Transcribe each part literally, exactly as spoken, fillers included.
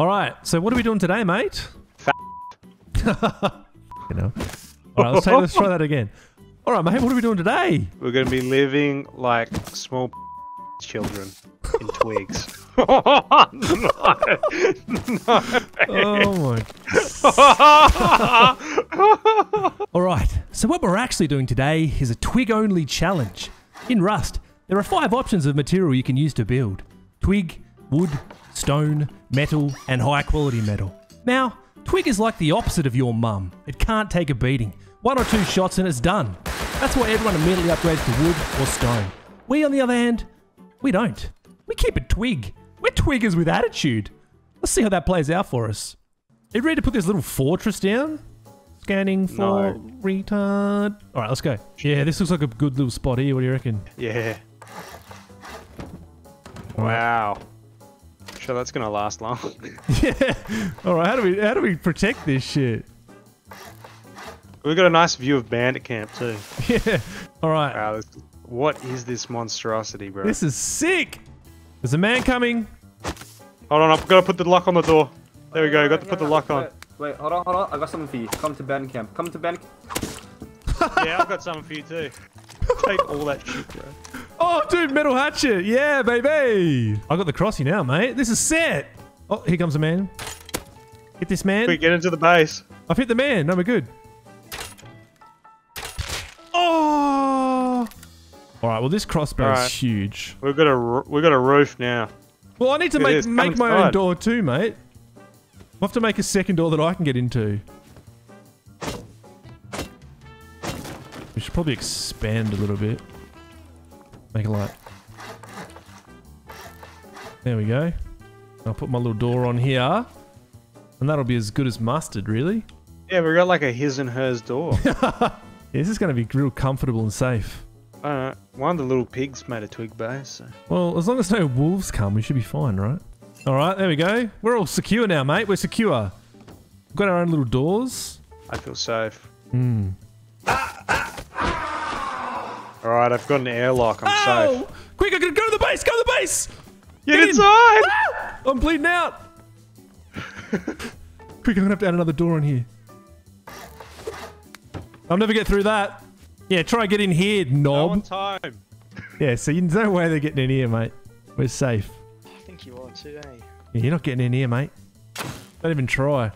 All right, so what are we doing today, mate? You know. All right, let's, take, let's try that again. All right, mate, what are we doing today? We're going to be living like small children in twigs. Oh, no. No. Oh, my. All right, so what we're actually doing today is a twig-only challenge. In Rust, there are five options of material you can use to build. Twig, wood, stone, metal, and high-quality metal. Now, twig is like the opposite of your mum. It can't take a beating. One or two shots and it's done. That's why everyone immediately upgrades to wood or stone. We, on the other hand, we don't. We keep it twig. We're twiggers with attitude. Let's see how that plays out for us. Are you ready to put this little fortress down? Scanning for no. Retard. All right, let's go. Yeah, this looks like a good little spot here. What do you reckon? Yeah. All wow. Right. Sure, that's gonna last long. Yeah. All right. How do we how do we protect this shit? We've got a nice view of Bandit Camp too. Yeah. All right. Wow, this, what is this monstrosity, bro? This is sick. There's a man coming. Hold on, I've got to put the lock on the door. There we go. Got to put the lock on. Wait, hold on, hold on. I got something for you. Come to Bandit Camp. Come to Bandit. Yeah, I've got something for you too. Take all that shit, bro. Oh, dude, metal hatchet. Yeah, baby. I got the crossy now, mate. This is set. Oh, here comes a man. Hit this man. Quick, get into the base. I've hit the man. No, we're good. Oh. All right. Well, this crossbow right. is huge. We've got a we've got a roof now. Well, I need to Look make make my inside. own door too, mate. I'll have to make a second door that I can get into. We should probably expand a little bit. Make a light. There we go. I'll put my little door on here. And that'll be as good as mustard, really. Yeah, we got like a his and hers door. Yeah, this is going to be real comfortable and safe. Uh, one of the little pigs made a twig base. So. Well, as long as no wolves come, we should be fine, right? All right, there we go. We're all secure now, mate. We're secure. We've got our own little doors. I feel safe. Hmm. Ah, ah. All right, I've got an airlock. I'm Ow! safe. Quick, I gotta go to the base. Go to the base. Get, Get inside. Ah! I'm bleeding out. Quick, I'm gonna have to add another door in here. I'll never get through that. Yeah, try and get in here, knob. No time. Yeah, so there's no way they're getting in here, mate. We're safe. I think you are too, eh? Yeah, you're not getting in here, mate. Don't even try.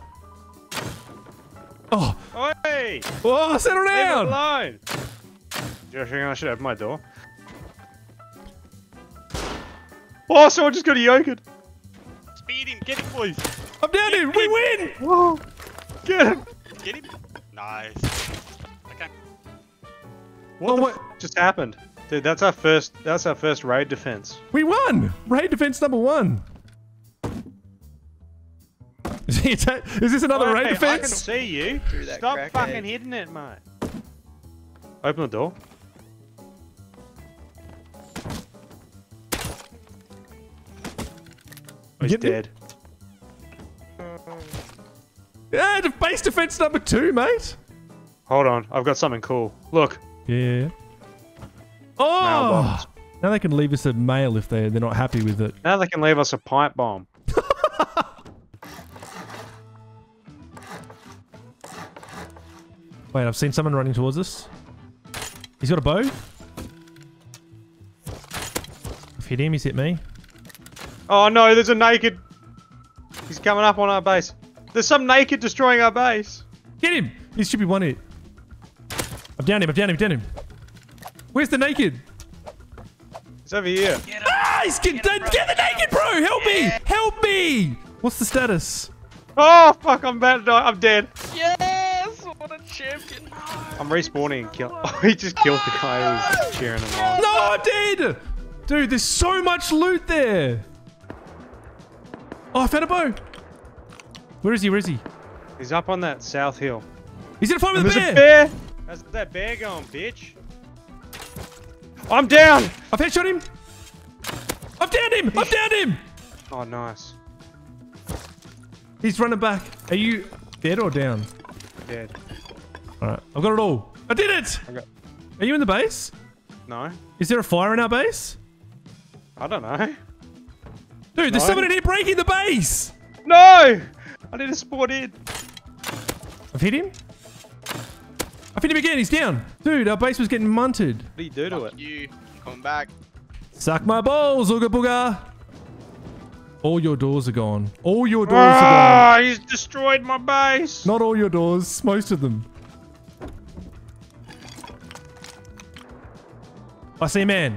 Oh. Oi! Oh, settle down. Leave it alone. Do you reckon I should open my door? Oh, someone just got a yogurt. Speed him, get him, boys. I'm down get him, him. we win! Whoa. Get him! Get him? Nice. Okay. What oh, the what? F just happened? Dude, that's our first, that's our first raid defense. We won! Raid defense number one. Is this another oh, raid hey, defense? I can see you. Stop crack, fucking hey. hitting it, mate. Open the door. He's Get dead. Yeah, base defense number two, mate. Hold on, I've got something cool. Look. Yeah. Oh! Now they can leave us a mail if they they're not happy with it. Now they can leave us a pipe bomb. Wait, I've seen someone running towards us. He's got a bow. I've hit him. He's hit me. Oh no, there's a naked. He's coming up on our base. There's some naked destroying our base. Get him. He should be one hit. I've downed him. I've downed him. I've downed him. Where's the naked? He's over here. Get him. Ah, he's get, get, him, bro. Get the naked, bro. Help yeah. me. Help me. What's the status? Oh, fuck. I'm about to die. I'm dead. Yes. What a champion. I'm respawning and kill. Oh, he just killed the guy who was cheering him on. No, I did. Dude, there's so much loot there. Oh, I found a bow! Where is he? Where is he? He's up on that south hill. He's in a fight with a bear! a bear! How's that bear going, bitch? I'm down! I've headshot him! I've downed him! I've downed him! Oh, nice. He's running back. Are you dead or down? Dead. Alright, I've got it all. I did it! I got... Are you in the base? No. Is there a fire in our base? I don't know. Dude, there's no. someone in here breaking the base! No! I need to spawn in. I've hit him. I've hit him again. He's down. Dude, our base was getting munted. What do you do to Fuck it? You. Come back. Suck my balls, Ooga Booga. All your doors are gone. All your doors ah, are gone. He's destroyed my base. Not all your doors. Most of them. I see a man.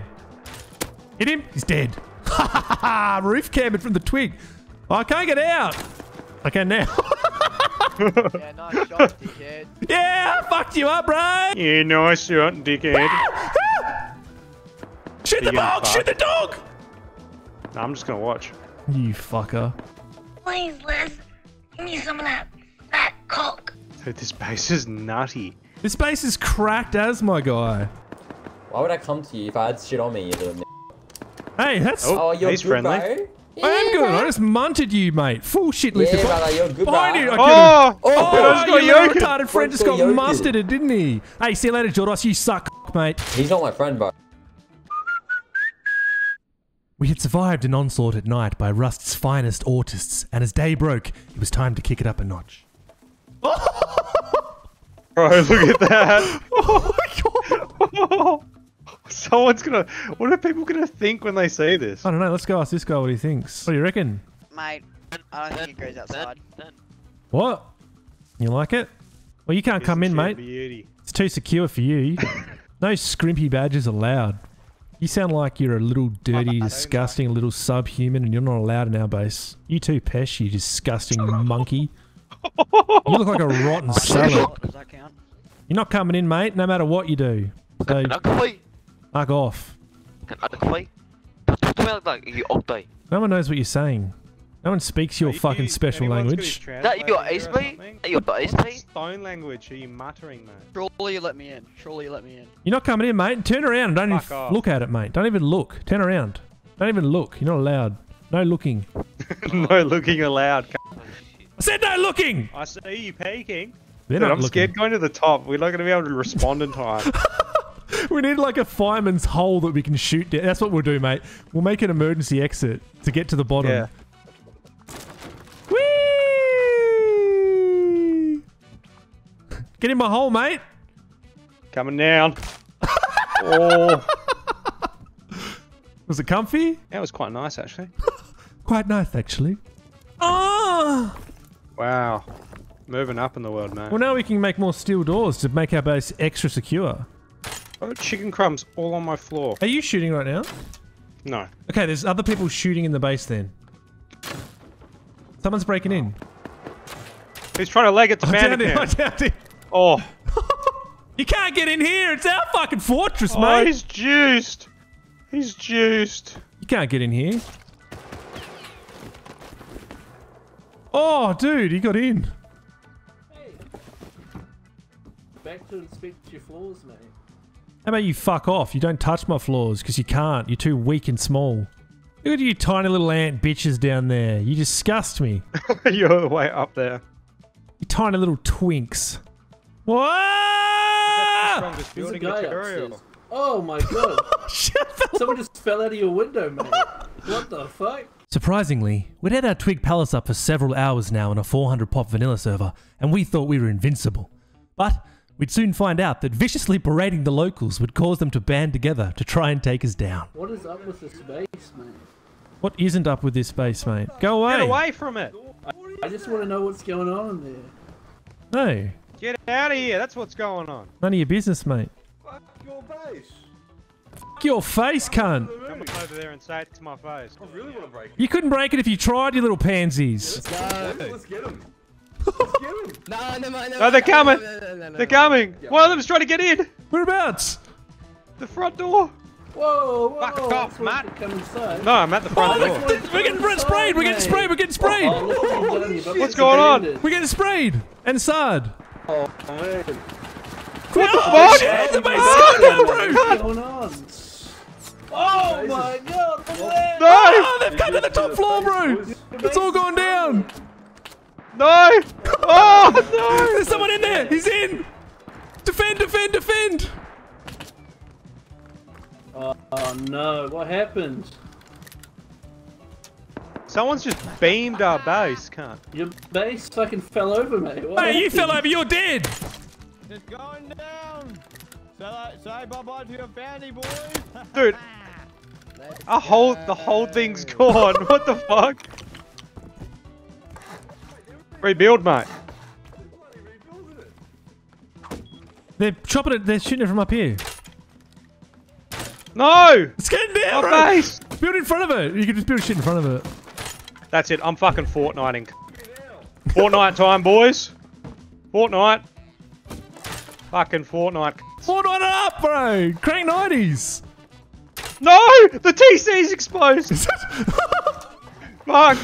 Hit him. He's dead. Ha ha ha! Roof camping from the twig. Oh, I can't get out. I can now. Yeah, nice shot, dickhead. Yeah, I fucked you up, bro. Yeah, nice shot, dickhead. Shoot the dog! Shoot the dog! Nah, I'm just gonna watch. You fucker. Please, Liz. Give me some of that fat cock. Dude, this base is nutty. This base is cracked as, my guy. Why would I come to you if I had shit on me, you little n***? Hey, that's... Oh, oh you're he's good, friendly. Bro. Yeah, I am good. Bro. I just munted you, mate. Full shit, Lisa. Yeah, brother, you're good, bro. You. Oh, oh, oh, oh your retarded friend just got mustarded, didn't he? Hey, see you later, Jordos. You suck, mate. He's not my friend, bro. We had survived an onslaught at night by Rust's finest autists, and as day broke, it was time to kick it up a notch. Bro, look at that. Oh, my God. Someone's gonna. What are people gonna think when they see this? I don't know. Let's go ask this guy what he thinks. What do you reckon? Mate, I don't think he goes outside. What? You like it? Well, you can't come in, mate. Beauty. It's too secure for you. No scrimpy badges allowed. You sound like you're a little dirty, disgusting little subhuman, and you're not allowed in our base. You too, Pesh. You disgusting monkey. You look like a rotten salad. Does that count? You're not coming in, mate. No matter what you do. So, fuck off. No one knows what you're saying. No one speaks your you, fucking special language. That you got ace me? That you got ace me? Stone language are you muttering, mate? Surely you let me in. Surely you let me in. You're not coming in, mate. Turn around. Don't Fuck even off. Look at it, mate. Don't even look. Turn around. Don't even look. You're not allowed. No looking. No looking allowed. I said no looking! I see you peeking. Dude, I'm looking. Scared going to the top. We're not going to be able to respond in time. We need like a fireman's hole that we can shoot down. That's what we'll do, mate. We'll make an emergency exit to get to the bottom. Yeah. Whee! Get in my hole, mate. Coming down. Oh. Was it comfy? That was quite nice, actually. Quite nice, actually. Oh! Wow. Moving up in the world, mate. Well, now we can make more steel doors to make our base extra secure. Oh, chicken crumbs all on my floor. Are you shooting right now? No. Okay, there's other people shooting in the base then. Someone's breaking in. He's trying to leg it to Bandit. Oh. You can't get in here. It's our fucking fortress, oh, mate. He's juiced. He's juiced. You can't get in here. Oh, dude, he got in. Hey. Back to inspect your floors, mate. How about you fuck off? You don't touch my floors because you can't. You're too weak and small. Look at you tiny little ant bitches down there. You disgust me. You're way up there. You tiny little twinks. Whoa! There's a guy upstairs. Oh my god. Someone just fell out of your window, mate. What the fuck? Surprisingly, we'd had our Twig Palace up for several hours now on a four hundred pop vanilla server, and we thought we were invincible. But we'd soon find out that viciously berating the locals would cause them to band together to try and take us down. What is up with this base, mate? What isn't up with this base, mate? Go away! Get away from it! I just want to know what's going on in there. No. Get out of here, that's what's going on. None of your business, mate. Fuck your base. Fuck your face, cunt. Come over there and say it to my face. I really want to break it. You couldn't break it if you tried, you little pansies. Let's go. Let's get him. No, no, no, no, no, they're coming! No, no, no, no, they're coming! No, no, no. One of them's trying to get in! Whereabouts? The front door! Whoa, whoa! Fuck off, Matt! No, I'm at the front oh, door. Look, we're getting inside, sprayed! We're getting sprayed! We're getting sprayed! Oh, oh, oh, shit. What's going on? We're getting sprayed! And Sard! Oh, man. What the fuck? Shit, the base is going What's going on? Oh, my God! No! Oh, they've come to the top floor, bro! It's all gone down! No! Oh no! There's someone in there! He's in! Defend, defend, defend! Oh, oh no, what happened? Someone's just beamed our base, cunt. Your base fucking fell over, mate. What mate, you fell over, you're dead! It's going down! Say, say bye-bye to your bounty, boys! Dude! A whole, the whole thing's gone, what the fuck? Rebuild, mate. They're chopping it, they're shooting it from up here. No! It's getting down, my bro! Base. Build in front of it! You can just build shit in front of it. That's it, I'm fucking Fortniting. Fortnite time, boys! Fortnite! Fucking Fortnite. Fortnite up, bro! Crank nineties! No! The T C's exposed! Fuck! No, I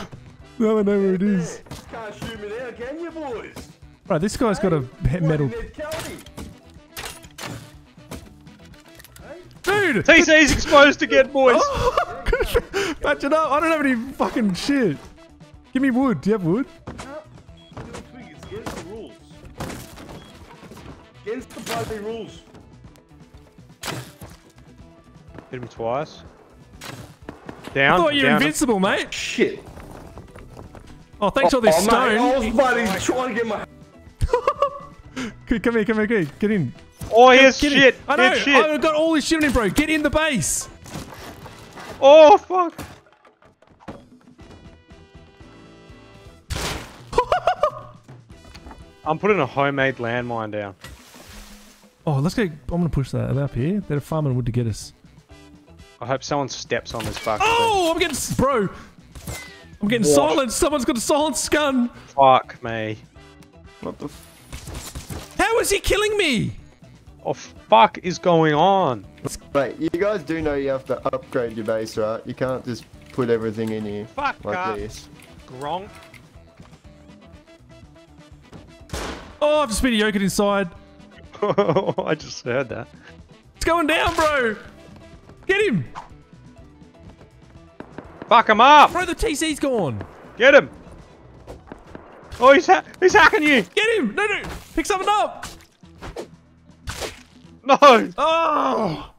know where it is. Can't shoot me there, can you, boys? Right, this guy's hey, got a metal. Dude! T C's exposed again, boys! Patch it up! I don't have any fucking shit! Give me wood. Do you have wood? No. It's against the rules. Against the bloody rules. Hit him twice. Down. I thought you were invincible, mate! Shit! Oh, thanks for oh, all this oh, stone! I was bloody trying to get my... Come here, come here, come here. Get in. Oh, here's shit. In. I know. Shit. I've got all this shit on him, bro. Get in the base. Oh, fuck. I'm putting a homemade landmine down. Oh, let's go. I'm going to push that up here. They're farming wood to get us. I hope someone steps on this fucking Oh, thing. I'm getting... Bro. I'm getting what? silenced. Someone's got a silenced gun. Fuck me. What the... How is he killing me? Oh, fuck is going on? Mate, you guys do know you have to upgrade your base, right? You can't just put everything in here fuck like up. this. Gronk. Oh, I've just been yokered inside. I just heard that. It's going down, bro. Get him. Fuck him up. Bro, the T C's gone. Get him. Oh, he's ha he's hacking you. Get him. No, no. Pick something up. No! Oh!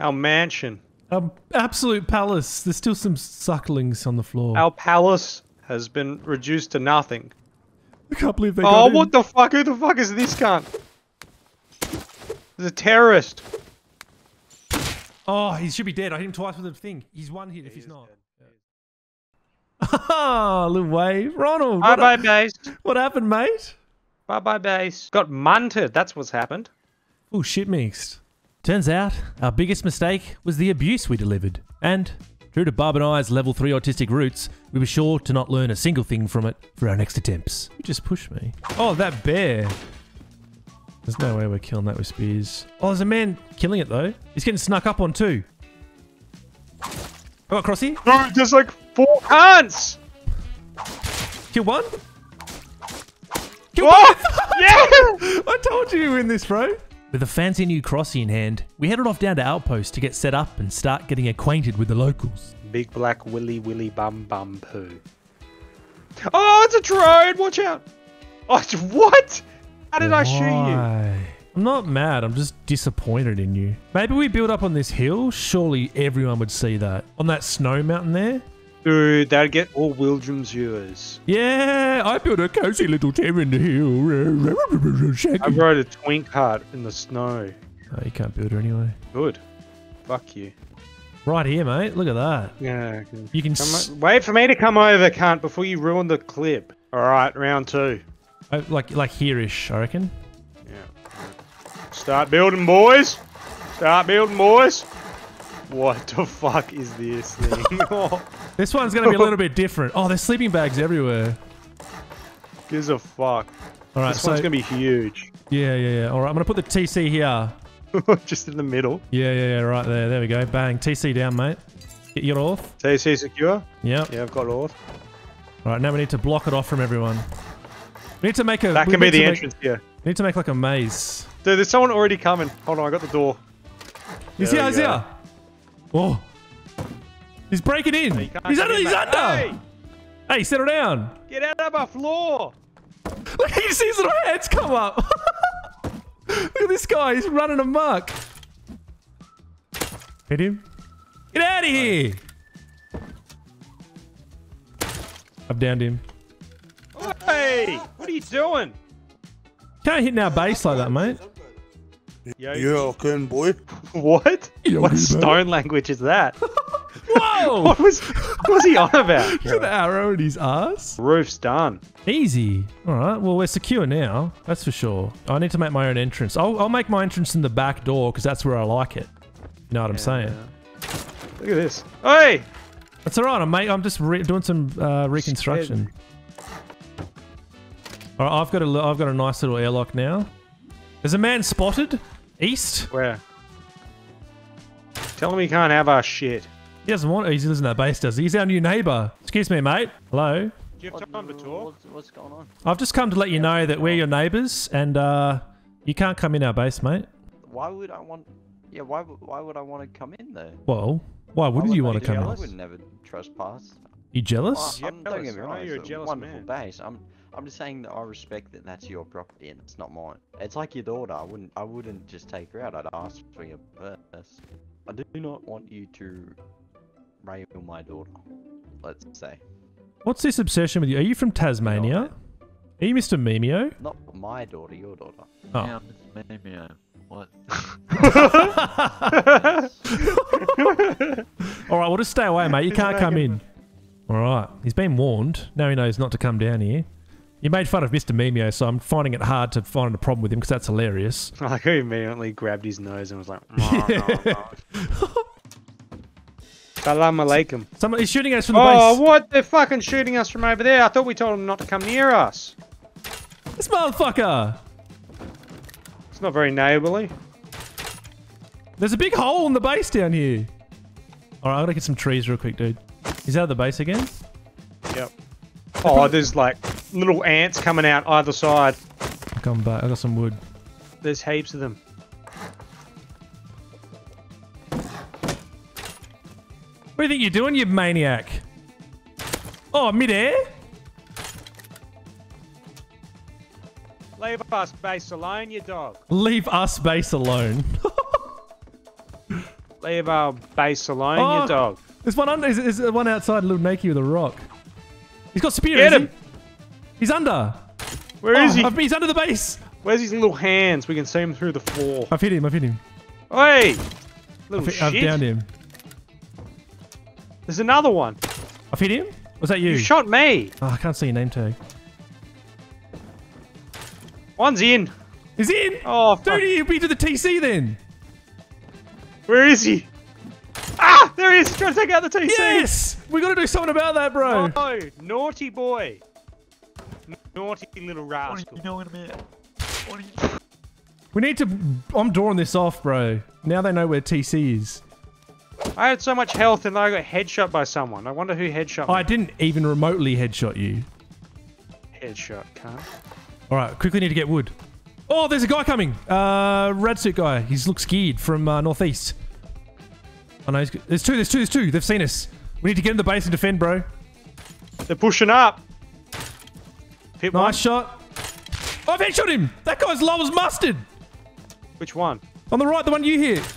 Our mansion. Our absolute palace. There's still some sucklings on the floor. Our palace has been reduced to nothing. I can't believe they got Oh, in. What the fuck? Who the fuck is this cunt? There's a terrorist. Oh, he should be dead. I hit him twice with a thing. He's one hit he if he's not. Ah, yeah. Little wave. Ronald! Bye-bye, base. What happened, mate? Bye-bye, base. Got munted. That's what's happened. Oh, shit mixed. Turns out, our biggest mistake was the abuse we delivered. And, true to Barb and I's level three autistic roots, we were sure to not learn a single thing from it for our next attempts. You just pushed me. Oh, that bear. There's no way we're killing that with spears. Oh, there's a man killing it, though. He's getting snuck up on, too. Oh, Crossy. No, there's like four ants! Kill one? Kill oh, one! Yeah! I told you you win this, bro. With a fancy new Crossy in hand, we headed off down to Outpost to get set up and start getting acquainted with the locals. Big black willy willy bum bum poo. Oh, it's a drone! Watch out! Oh, it's, what? How did Why? I shoot you? I'm not mad, I'm just disappointed in you. Maybe we build up on this hill? Surely everyone would see that. On that snow mountain there? Dude, that'd get all Wildrum's viewers. Yeah, I built a cozy little tear in the hill. I rode a twink cart in the snow. Oh, you can't build her anyway. Good. Fuck you. Right here, mate. Look at that. Yeah. Okay. You can s wait for me to come over, cunt, before you ruin the clip. All right, round two. Oh, like, like here-ish, I reckon. Yeah. Start building, boys. Start building, boys. What the fuck is this thing? Oh. This one's gonna be a little bit different. Oh, there's sleeping bags everywhere. Gives a fuck. All right, this so, one's gonna be huge. Yeah, yeah, yeah. All right, I'm gonna put the T C here. Just in the middle. Yeah, yeah, yeah. Right there. There we go. Bang. T C down, mate. Get your off. T C secure. Yeah. Yeah, I've got off. All right, now we need to block it off from everyone. We need to make a. That can be the entrance here. We need to make like a maze. Dude, there's someone already coming. Hold on, I got the door. He's here. He's here. Oh, he's breaking in. No, he's under. He's back. under. Hey. hey, settle down. Get out of my floor. Look, he sees his little heads come up. Look at this guy. He's running amok. Hit him. Get out of here. I've downed him. Hey! What are you doing? Can't hit our base like that, mate. Yo, yeah, I can, boy. What? Yo, what stone language is that? Whoa! What was what was he on about? An arrow in his ass. Roof's done. Easy. All right. Well, we're secure now. That's for sure. I need to make my own entrance. I'll I'll make my entrance in the back door because that's where I like it. You know what yeah, I'm saying? Yeah. Look at this. Hey! That's all right. I'm mate. I'm just re doing some uh, reconstruction. All right. I've got a I've got a nice little airlock now. There's a man spotted. East? Where? Tell him he can't have our shit. He doesn't want it. He lives in that base, does he? He's our new neighbour. Excuse me, mate. Hello? Do you have time to talk? What's going on? I've just come to let you know that we're your neighbours and uh, you can't come in our base, mate. Why would I want... Yeah, why, why would I want to come in there? Well, why wouldn't you want to come in? I would never trespass. You jealous? Well, I'm, don't get me wrong, you're a jealous man. It's a wonderful base. I'm... I'm just saying that I respect that that's your property and it's not mine. It's like your daughter. I wouldn't. I wouldn't just take her out. I'd ask for your purse. I do not want you to rape my daughter. Let's say. What's this obsession with you? Are you from Tasmania? Are you Mister Mimeo? Not my daughter. Your daughter. Oh. Yeah, Mister Mimeo. What? All right. We'll just stay away, mate. You can't come in. All right. He's been warned. Now he knows not to come down here. You made fun of Mister Mimeo, so I'm finding it hard to find a problem with him because that's hilarious. I like how he immediately grabbed his nose and was like, no, no, no. Salam alaikum. Someone is shooting us from the oh, base. Oh, what? They're fucking shooting us from over there. I thought we told them not to come near us. This motherfucker. It's not very neighbourly. There's a big hole in the base down here. Alright, I gotta get some trees real quick, dude. He's out of the base again? Yep. Oh, there's like... little ants coming out either side. Come back. I got some wood. There's heaps of them. What do you think you're doing, you maniac? Oh, mid-air? Leave us base alone, you dog. Leave us base alone. Leave our base alone, oh, you dog. There's one under. There's one outside, little naked with a rock. He's got spear. Get him. He's under! Where oh, is he? I've, he's under the base! Where's his little hands? We can see him through the floor. I've hit him, I've hit him. Hey! Little I've, shit. I've downed him. There's another one. I've hit him? Was that you? You shot me! Oh, I can't see your name tag. One's in. He's in? Oh, fuck. Dude, he'll be to the T C then! Where is he? Ah! There he is! He's trying to take out the T C! Yes! We gotta do something about that, bro! Oh, naughty boy! Naughty little rascal. What are you doing, man? What are you... We need to... I'm drawing this off, bro. Now they know where T C is. I had so much health and I got headshot by someone. I wonder who headshot me. I didn't even remotely headshot you. Headshot, cunt. Alright, quickly need to get wood. Oh, there's a guy coming! Uh, red suit guy. He's looks scared from uh, northeast. Oh no, he's... There's two, there's two, there's two. They've seen us. We need to get in the base and defend, bro. They're pushing up. Hit nice one. Shot. Oh, I've headshot him! That guy's low as mustard! Which one? On the right, the one you hit.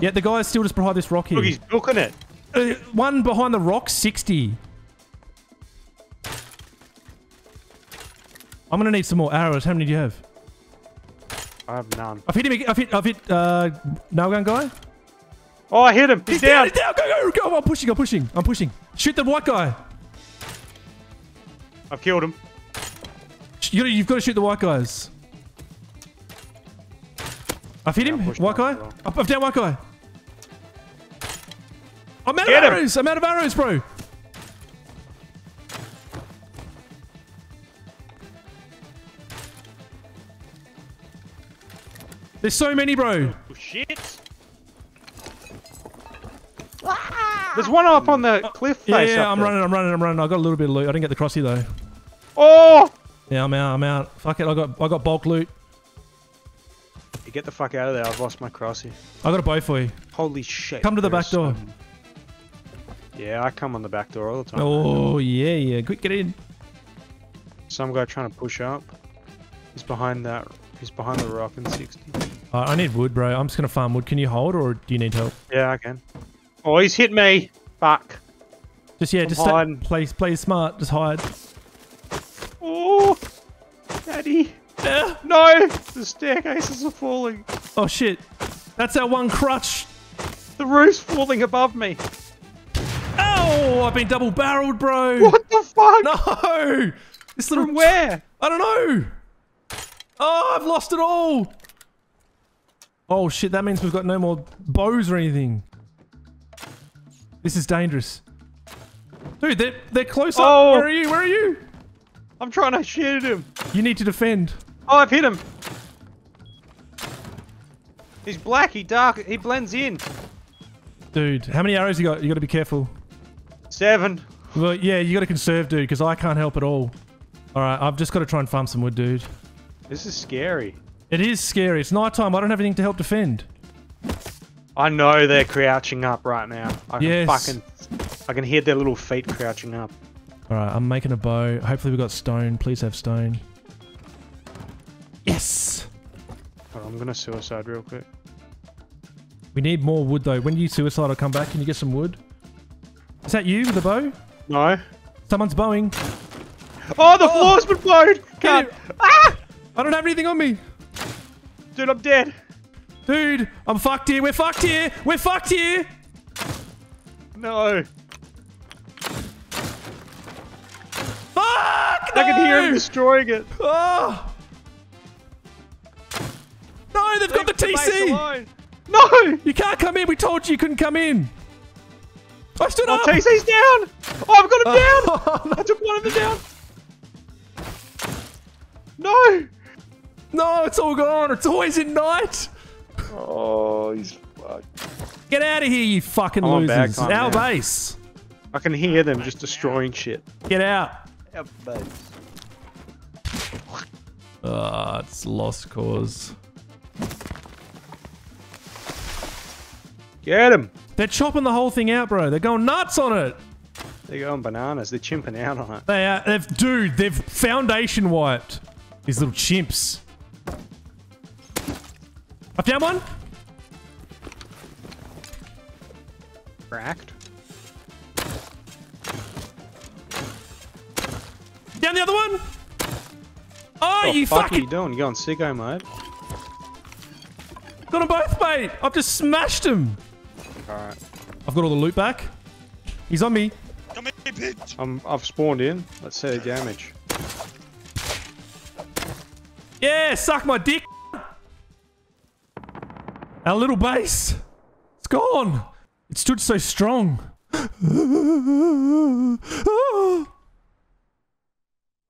Yeah, the guy's still just behind this rock here. Look, he's booking it. Uh, one behind the rock, sixty. I'm gonna need some more arrows. How many do you have? I have none. I've hit him. I've hit, I've hit, uh, nail-gun guy. Oh, I hit him. He's, he's down. down. He's down. Go, go, go. I'm pushing, I'm pushing, I'm pushing. Shoot the white guy. I've killed him. You've got to shoot the white guys. I've hit him. White guy. I've downed white guy. I'm out of arrows. I'm out of arrows, bro. There's so many, bro. Oh, shit. There's one up on the cliff face. Yeah, yeah, I'm running, I'm running, I'm running. I got a little bit of loot. I didn't get the crossy though. Oh! Yeah, I'm out, I'm out. Fuck it, I got I got bulk loot. You get the fuck out of there, I've lost my crossy. I got a bow for you. Holy shit. Come to the back door. Some... Yeah, I come on the back door all the time. Oh, yeah, yeah. Quick, get in. Some guy trying to push up. He's behind that. He's behind the rock in sixty. Uh, I need wood, bro. I'm just going to farm wood. Can you hold or do you need help? Yeah, I can. Oh, he's hit me. Fuck. Just yeah, I'm just stay, play play smart. Just hide. Oh, Daddy! Yeah. No, the staircases are falling. Oh shit! That's our one crutch. The roof's falling above me. Oh, I've been double barreled, bro. What the fuck? No, this little. From where? I don't know. Oh, I've lost it all. Oh shit! That means we've got no more bows or anything. This is dangerous. Dude, they're, they're close up. Oh. Where are you? Where are you? I'm trying to shoot him. You need to defend. Oh, I've hit him. He's black. He dark. He blends in. Dude, how many arrows you got? You got to be careful. Seven. Well, yeah, you got to conserve, dude, because I can't help at all. All right, I've just got to try and farm some wood, dude. This is scary. It is scary. It's night time. I don't have anything to help defend. I know they're crouching up right now. I can yes. fucking... I can hear their little feet crouching up. Alright, I'm making a bow. Hopefully we got stone. Please have stone. Yes! Right, I'm gonna suicide real quick. We need more wood though. When you suicide, I'll come back. Can you get some wood? Is that you with the bow? No. Someone's bowing. Oh, the oh. floor's been blown! Can't. Ah! I don't have anything on me. Dude, I'm dead. Dude, I'm fucked here. We're fucked here. We're fucked here. No. Fuck! No! I can hear him destroying it. Oh. No, they've Leave got the T C. No, you can't come in. We told you you couldn't come in. I stood oh, up. T C's down. Oh, I've got him uh, down. I took one of them down. No. No, it's all gone. It's always in night. Oh, he's fucked. Get out of here, you fucking I'm losers. It's our now. base. I can hear them just destroying shit. Get out. Our base. Ah, oh, it's lost cause. Get them. They're chopping the whole thing out, bro. They're going nuts on it. They're going bananas. They're chimping out on it. They are. They've, dude, they've foundation wiped. These little chimps. I've down one. Cracked. Down the other one. Oh, oh you fuck fucking! What are you doing? You going sicko mode? Got them both, mate. I've just smashed them. All right. I've got all the loot back. He's on me. Come here, bitch. I'm. I've spawned in. Let's see the damage. Yeah, suck my dick. Our little base, it's gone. It stood so strong.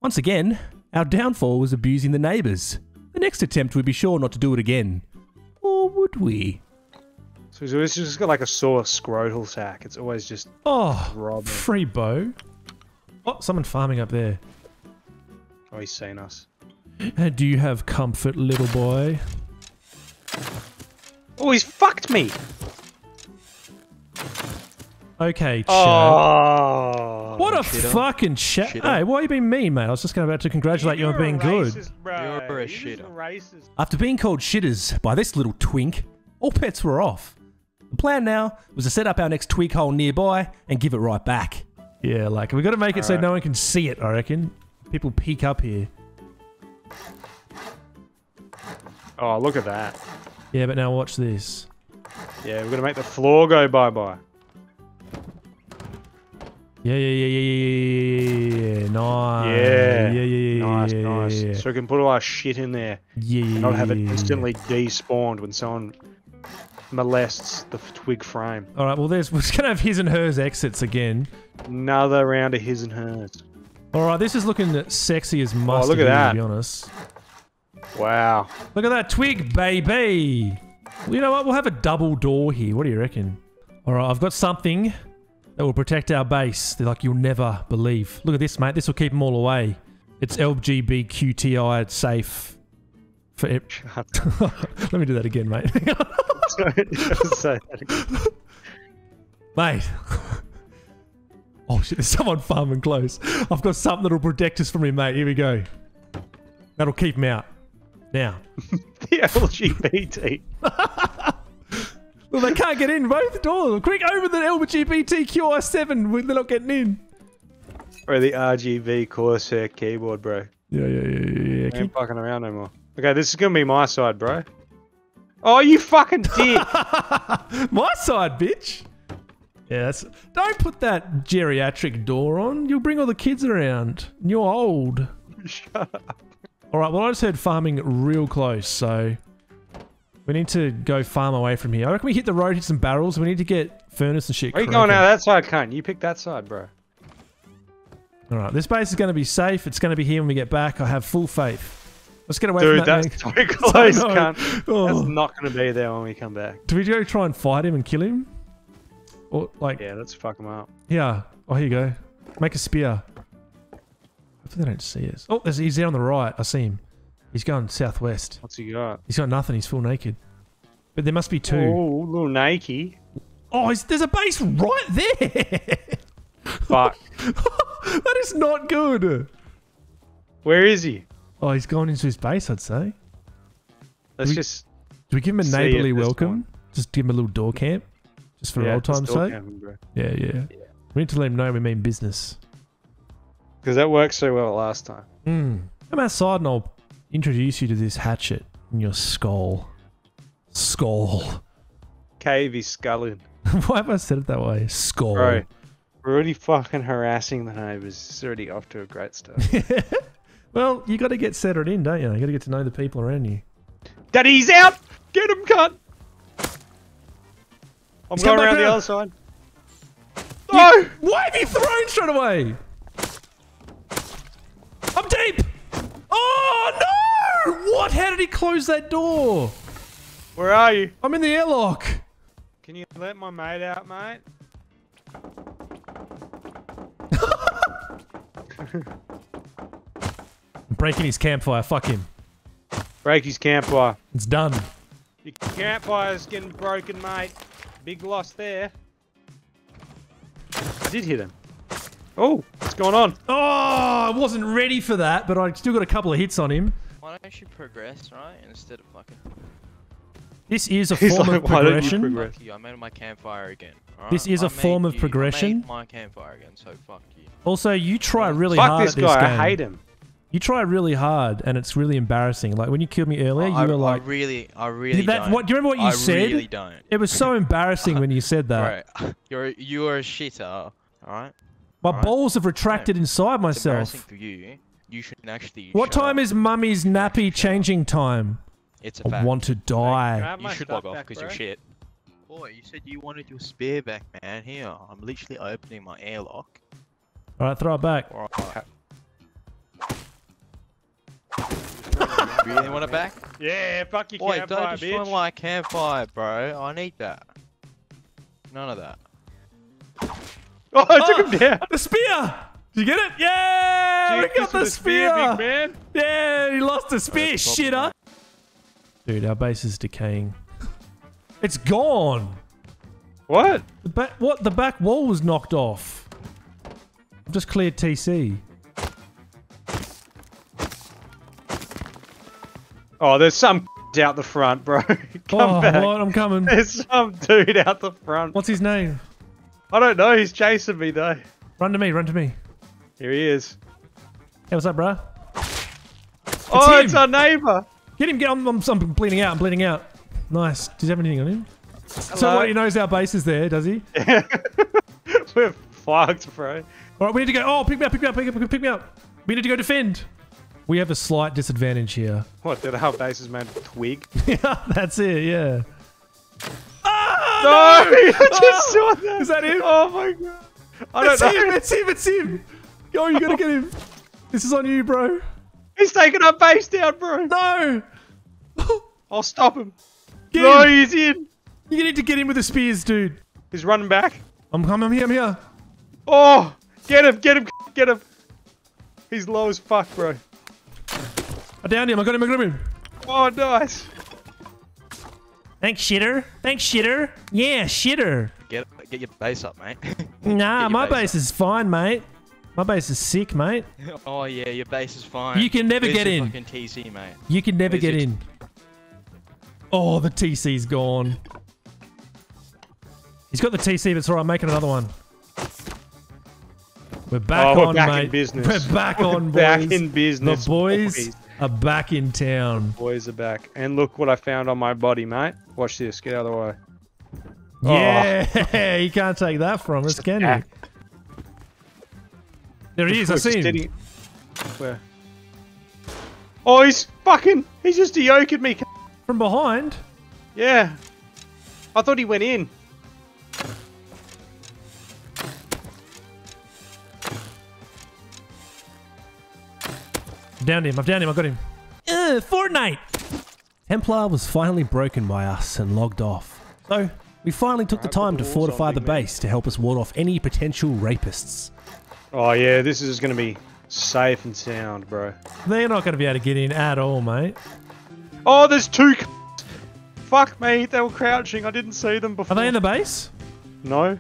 Once again, our downfall was abusing the neighbours. The next attempt we'd be sure not to do it again. Or would we? So it's just got like a sore scrotal sack. It's always just... Oh, robbing. Free bow. Oh, someone farming up there. Oh, he's seen us. Do you have comfort, little boy? Oh, he's fucked me! Okay, chat. Oh, what a fucking chat. Hey, why are you being mean, mate? I was just about to congratulate You're you on being racist, good. Bro. You're a shitter. After being called shitters by this little twink, all bets were off. The plan now was to set up our next twig hole nearby and give it right back. Yeah, like, we got to make it all so right. no one can see it, I reckon. People peek up here. Oh, look at that. Yeah, but now watch this. Yeah, we're gonna make the floor go bye-bye. Yeah, yeah, yeah, yeah, yeah, yeah, yeah, nice. Yeah, yeah, yeah, yeah, nice, yeah, nice. Yeah, yeah. So we can put all our shit in there. Yeah, and not have it instantly despawned when someone molests the twig frame. All right, well, there's we're just gonna have his and hers exits again. Another round of his and hers. All right, this is looking sexy as mustard. Oh, look at that. To be honest. Wow. Look at that twig, baby. You know what? We'll have a double door here. What do you reckon? All right, I've got something that will protect our base. They're like you'll never believe. Look at this, mate. This will keep them all away. It's L G B Q T I safe. For it. Let me do that again, mate. Sorry, say that again. Mate. Oh, shit. There's someone farming close. I've got something that will protect us from him, mate. Here we go. That'll keep them out. Now. The L G B T. Well, they can't get in. Both doors. Quick, over the L G B T Q I seven. They're not getting in. Or the R G B Corsair keyboard, bro. Yeah, yeah, yeah, yeah. yeah. I ain't fucking around no more. Okay, this is gonna be my side, bro. Oh, you fucking dick! My side, bitch. Yeah, that's. Don't put that geriatric door on. You'll bring all the kids around. You're old. Shut up. All right. Well, I just heard farming real close, so we need to go farm away from here. I reckon we hit the road, hit some barrels. We need to get furnace and shit. Are you going out that side, cunt? You pick that side, bro. All right. This base is going to be safe. It's going to be here when we get back. I have full faith. Let's get away Dude, from that. Dude, that's too close, cunt. Oh. That's not going to be there when we come back. Do we go try and fight him and kill him? Or like? Yeah, let's fuck him up. Yeah. Oh, here you go. Make a spear. Hopefully they don't see us. Oh, there's, he's there on the right. I see him. He's going southwest. What's he got? He's got nothing. He's full naked. But there must be two. Oh, little naked. Oh, he's, there's a base right there. Fuck. That is not good. Where is he? Oh, he's gone into his base, I'd say. Let's do we, just... Do we give him a neighbourly welcome? Point. Just give him a little door camp? Just for yeah, old time's sake? Camping, yeah, yeah, yeah. We need to let him know we mean business. Because that worked so well last time. Mm. Come outside and I'll introduce you to this hatchet in your skull. Skull. Cavey sculling. Why have I said it that way? Skull. Bro, we're already fucking harassing the neighbours. It's already off to a great start. Well, you got to get settled in, don't you? You got to get to know the people around you. Daddy's out! Get him, cunt! I'm He's going around the other side. No! You, why have you thrown straight away? I'm deep! Oh, no! What? How did he close that door? Where are you? I'm in the airlock. Can you let my mate out, mate? Breaking his campfire, fuck him. Break his campfire. It's done. Your campfire's getting broken, mate. Big loss there. I did hit him. Oh, what's going on? Oh, I wasn't ready for that, but I still got a couple of hits on him. Why don't you progress, right? Instead of fucking... This is a form like, of progression. Progress? I made my campfire again. Right? This is I a form of you, progression. I made my campfire again, so fuck you. Also, you try really fuck hard this at this guy. Game. I hate him. You try really hard, and it's really embarrassing. Like when you killed me earlier, I, you were like, "I really, I really that, don't." What, do you remember what you I said? I really don't. It was so embarrassing when you said that. Bro, you're you are a shitter. All right. My all right. balls have retracted no, inside myself. It's embarrassing for you. You should actually. What time up. is mummy's nappy changing time? It's a fact. I want to die. You should log off because you're shit. Boy, you said you wanted your spear back, man. Here, I'm literally opening my airlock. All right, throw it back. All right. You really want it back? Yeah, fuck your Boy, campfire, bitch. Boy, don't destroy my campfire, bro. I need that. None of that. Oh, I oh, took him down. The spear! Did you get it? Yeah! Dude, we got the spear! spear big man. Yeah, he lost the spear, oh, shitter! Dude, our base is decaying. It's gone! What? The back, what? The back wall was knocked off. I've just cleared T C. Oh, there's some out the front, bro. Come oh, back. Right, I'm coming. There's some dude out the front. What's his name? I don't know. He's chasing me, though. Run to me. Run to me. Here he is. Hey, what's up, bro? It's oh, him. It's our neighbor. Get him. Get him. I'm, I'm bleeding out. I'm bleeding out. Nice. Does he have anything on him? Hello? So what, he knows our base is there, does he? We're fucked, bro. All right, we need to go. Oh, pick me up. Pick me up. Pick me up. Pick me up. We need to go defend. We have a slight disadvantage here. What, that our base is made of twig? Yeah, that's it, yeah. Oh, no! no! I just saw that! Is that him? Oh my god. I don't it's know. him, it's him, it's him! Yo, you gotta get him. This is on you, bro. He's taking our base down, bro. No! I'll stop him. Get no, him. he's in. You need to get in with the spears, dude. He's running back. I'm coming, I'm here, I'm here. Oh! Get him, get him, get him. He's low as fuck, bro. I downed him, I got him, I got him. Oh, nice. Thanks, shitter. Thanks, shitter. Yeah, shitter. Get get your base up, mate. Nah, my base, base is fine, mate. My base is sick, mate. Oh, yeah, your base is fine. You can never Where's get in. Fucking T C, mate? You can never Where's get in. Oh, the T C's gone. He's got the T C, but it's alright, I'm making another one. We're back oh, we're on, back mate. In business. We're back we're on, boys. Back in business. The boys, boys are back in town. The boys are back. And look what I found on my body, mate. Watch this. Get out of the way. Yeah, oh. You can't take that from us, can you? There he is. I see him. Where? Oh, he's fucking. He's just a-yoke at me. From behind? Yeah. I thought he went in. I've downed him. I've downed him. I got him. Ugh, Fortnite! Templar was finally broken by us and logged off. So, we finally took the time to fortify the base to help us ward off any potential rapists. Oh yeah, this is going to be safe and sound, bro. They're not going to be able to get in at all, mate. Oh, there's two c*****. Fuck me, they were crouching. I didn't see them before. Are they in the base? No.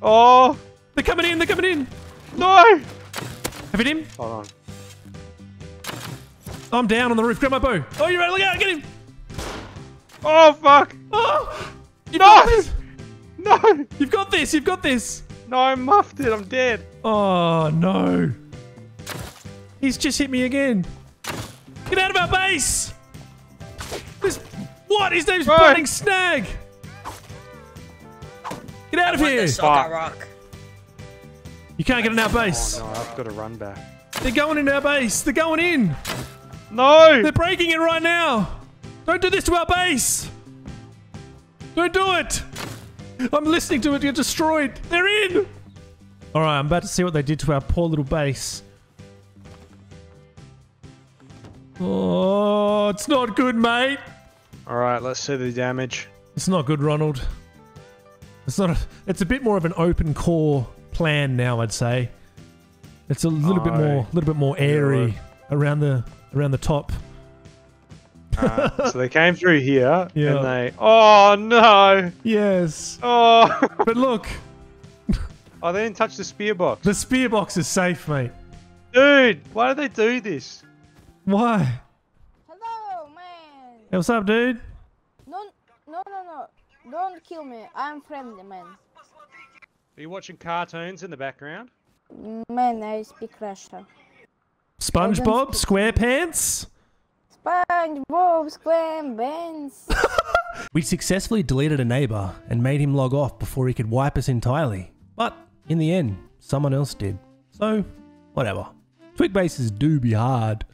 Oh! They're coming in, they're coming in! No! Have you hit him? Hold on. I'm down on the roof. Grab my bow. Oh, you're right. Look out, get him! Oh, fuck! Oh! You got this! No! You've got this, you've got this! No, I muffed it, I'm dead. Oh, no. He's just hit me again. Get out of our base! This... What? His name's Burning Snag! Get out of here! Rock. You can't get in our base. Oh, no, I've got to run back. They're going in our base. They're going in. No! They're breaking it right now. Don't do this to our base. Don't do it. I'm listening to it get destroyed. They're in! Alright, I'm about to see what they did to our poor little base. Oh, it's not good, mate. Alright, let's see the damage. It's not good, Ronald. It's not a, it's a bit more of an open core plan now, I'd say. It's a little oh, bit more a little bit more airy yeah. around the around the top. Uh, so they came through here, yeah. and they... Oh, no! Yes. Oh! But look! Oh, they didn't touch the spear box. The spear box is safe, mate. Dude, why do they do this? Why? Hello, man! Hey, what's up, dude? No, no, no, no. Don't kill me. I'm friendly, man. Are you watching cartoons in the background? Man, I speak Russian. SpongeBob SquarePants? SpongeBob SquarePants. We successfully deleted a neighbor and made him log off before he could wipe us entirely. But in the end, someone else did. So, whatever. Twig bases do be hard.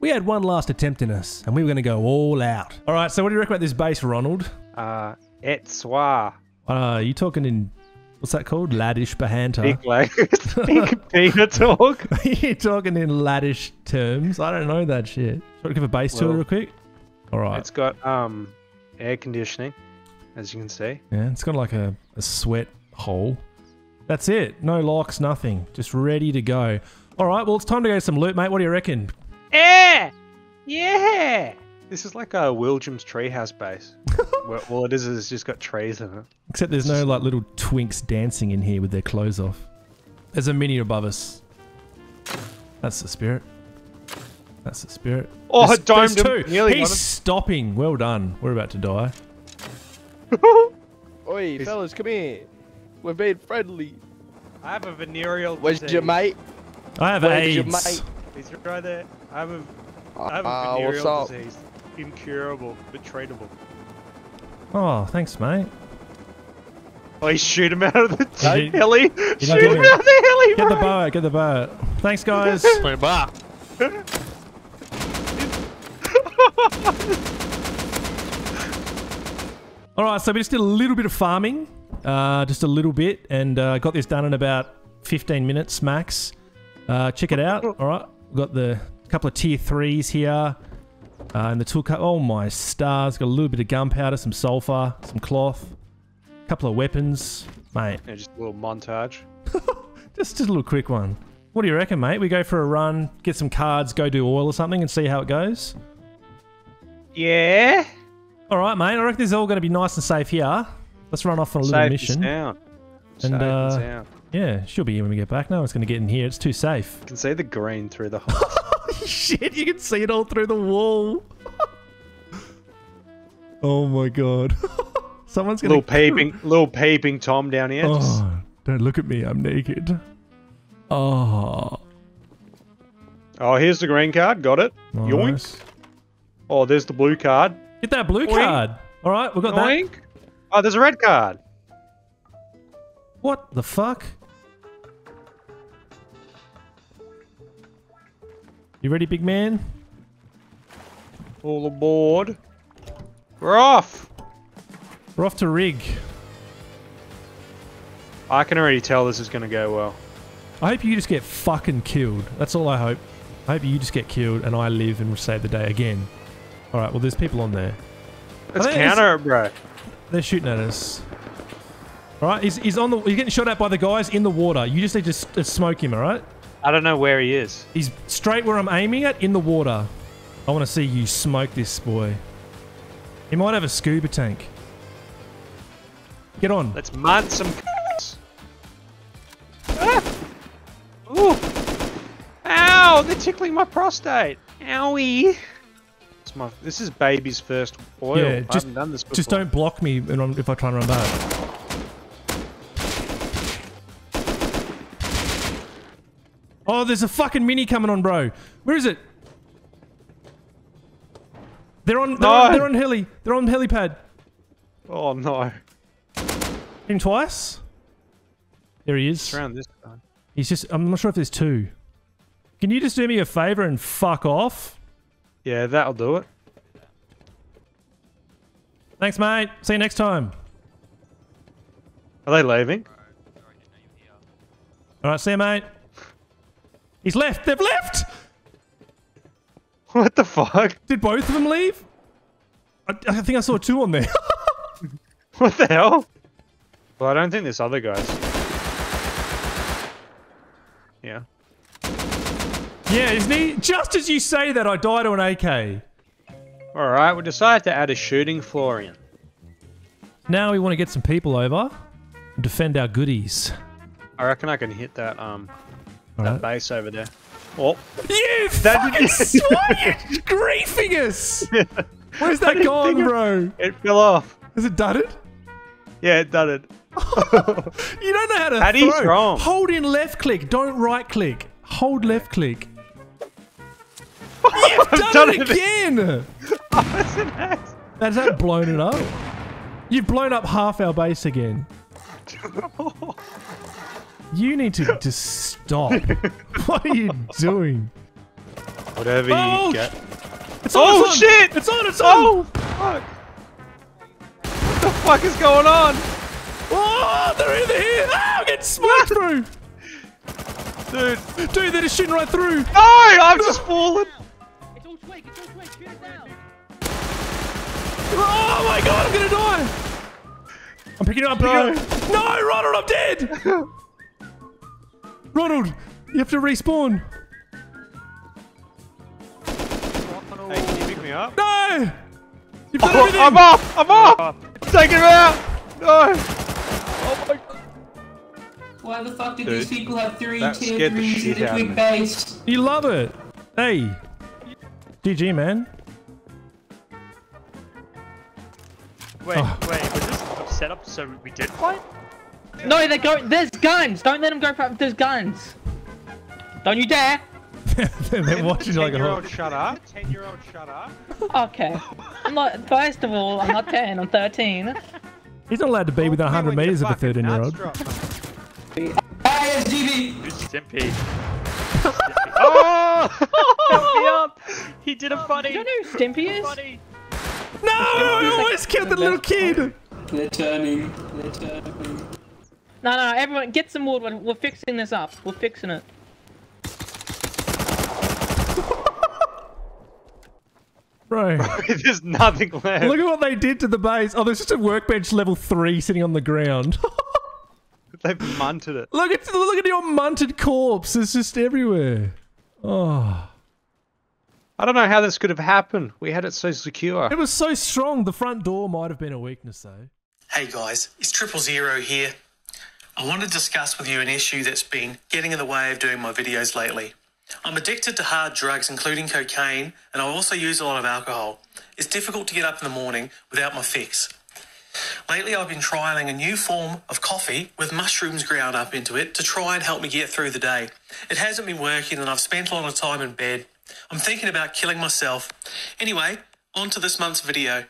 We had one last attempt in us, and we were going to go all out. All right, so what do you reckon about this base, Ronald? Uh, Etswa. Uh, you talking in... What's that called? Laddish Bahanta. Big legs. Big Peter talk. You're talking in laddish terms. I don't know that shit. Should I give a base well, tour real quick? All right. It's got um, air conditioning, as you can see. Yeah, it's got like a, a sweat hole. That's it. No locks, nothing. Just ready to go. All right, well, it's time to go to some loot, mate. What do you reckon? Eh! Yeah! This is like a William's treehouse base. Well, all it is is it's just got trees in it. Except there's no like little twinks dancing in here with their clothes off. There's a mini above us. That's the spirit. That's the spirit. Oh, there's, I domed him. He's stopping. Well done. We're about to die. Oi, He's... fellas, come here. We're being friendly. I have a venereal disease. Where's your mate? I have Where's AIDS. Your mate? He's right there. I have a, I have a venereal uh, disease. Incurable, but treatable. Oh, thanks, mate. Oh, shoot him out of the you, heli! You shoot him me. out of the heli, bro! Get the bow, get the bow. Thanks, guys. Play bar. All right, so we just did a little bit of farming, uh, just a little bit, and uh, got this done in about fifteen minutes max. Uh, check it out. All right, we've got the couple of tier threes here. Uh, and the tool cut. Oh my stars! Got a little bit of gunpowder, some sulfur, some cloth, a couple of weapons, mate. Yeah, just a little montage. just, just a little quick one. What do you reckon, mate? We go for a run, get some cards, go do oil or something, and see how it goes. Yeah. All right, mate. I reckon this is all going to be nice and safe here. Let's run off on a little safe mission. And, safe and uh, sound. Yeah, she'll be here when we get back. No one's going to get in here. It's too safe. You can see the green through the hole. Shit, you can see it all through the wall. Oh my god. Someone's gonna little peeping, little peeping Tom down here. Oh, don't look at me. I'm naked. Oh. Oh, here's the green card. Got it. Nice. Yoink. Oh, there's the blue card. Get that blue Oink. card. All right, we've got Oink. that. Oh, there's a red card. What the fuck? You ready, big man? All aboard. We're off. We're off to rig. I can already tell this is going to go well. I hope you just get fucking killed. That's all I hope. I hope you just get killed and I live and save the day again. Alright, well there's people on there. Let's counter it, bro. They're shooting at us. Alright, he's, he's on the- he's getting shot at by the guys in the water. You just need to st smoke him, alright? I don't know where he is. He's straight where I'm aiming at, in the water. I want to see you smoke this boy. He might have a scuba tank. Get on. Let's mud some c***s. Ah! Ooh! Ow! They're tickling my prostate! Owie! It's my, this is baby's first oil. Yeah, just, I haven't done this before. Just don't block me when I'm, if I try and run back. Oh, there's a fucking mini coming on, bro. Where is it? They're on. They're, no. on, they're on heli. They're on helipad. Oh no! Hit him twice. There he is. It's around this time. He's just. I'm not sure if there's two. Can you just do me a favor and fuck off? Yeah, that'll do it. Thanks, mate. See you next time. Are they leaving? All right, see you, mate. He's left! They've left! What the fuck? Did both of them leave? I, I think I saw two on there. What the hell? Well, I don't think there's other guys. Yeah. Yeah, isn't he? Just as you say that, I died on A K. Alright, we decided to add a shooting floor in. Now we want to get some people over and defend our goodies. I reckon I can hit that, um... That base over there. Oh. You that fucking swine! You're griefing us! Yeah. Where's that gone, bro? It, it fell off. Has it done it? Yeah, it done it. You don't know how to Paddy's throw. Wrong. Hold in left click. Don't right click. Hold left click. You've done, done it again! It. Oh, has that blown it up? You've blown up half our base again. You need to just stop. What are you doing? Whatever you oh, get. It's on, oh, it's on. Shit! It's on, it's on! Oh, fuck. What the fuck is going on? Oh, they're in here! Oh, I'm getting smoked through! Dude. Dude, they're just shooting right through! No! I'm just falling! It's all twig, it's all twig, shoot it down! Oh my god, I'm gonna die! I'm picking it up, I'm no. picking it up! No, Ronald, I'm dead! Ronald, you have to respawn. Hey, can you pick me up? No! You've done oh, everything! I'm off! I'm off! I'm taking him out! No! Oh my god. Why the fuck did Dude, these people have three tier threes in the twig base? You love it! Hey! G G, man. Wait, oh. wait, was this set up so we did fight? No, they go. There's guns. Don't let them go. For, there's guns. Don't you dare. They're watching like a ten-year-old. Shut up. ten-year-old, shut up. Okay. I'm not. First of all, I'm not ten. I'm thirteen. He's not allowed to be within one hundred meters of a thirteen-year-old. Simpy. Oh! Simpy up. He did a funny. You don't know who Stimpy is? Funny. No! I always killed the little kid. They're turning. They're turning. No, no, everyone, get some wood. We're, we're fixing this up. We're fixing it. Bro. Bro, there's nothing left. Look at what they did to the base. Oh, there's just a workbench level three sitting on the ground. They've munted it. Look at look at your munted corpse. It's just everywhere. Oh. I don't know how this could have happened. We had it so secure. It was so strong. The front door might have been a weakness, though. Hey guys, it's triple zero here. I want to discuss with you an issue that's been getting in the way of doing my videos lately. I'm addicted to hard drugs, including cocaine, and I also use a lot of alcohol. It's difficult to get up in the morning without my fix. Lately, I've been trialing a new form of coffee with mushrooms ground up into it to try and help me get through the day. It hasn't been working and I've spent a lot of time in bed. I'm thinking about killing myself. Anyway, on to this month's video.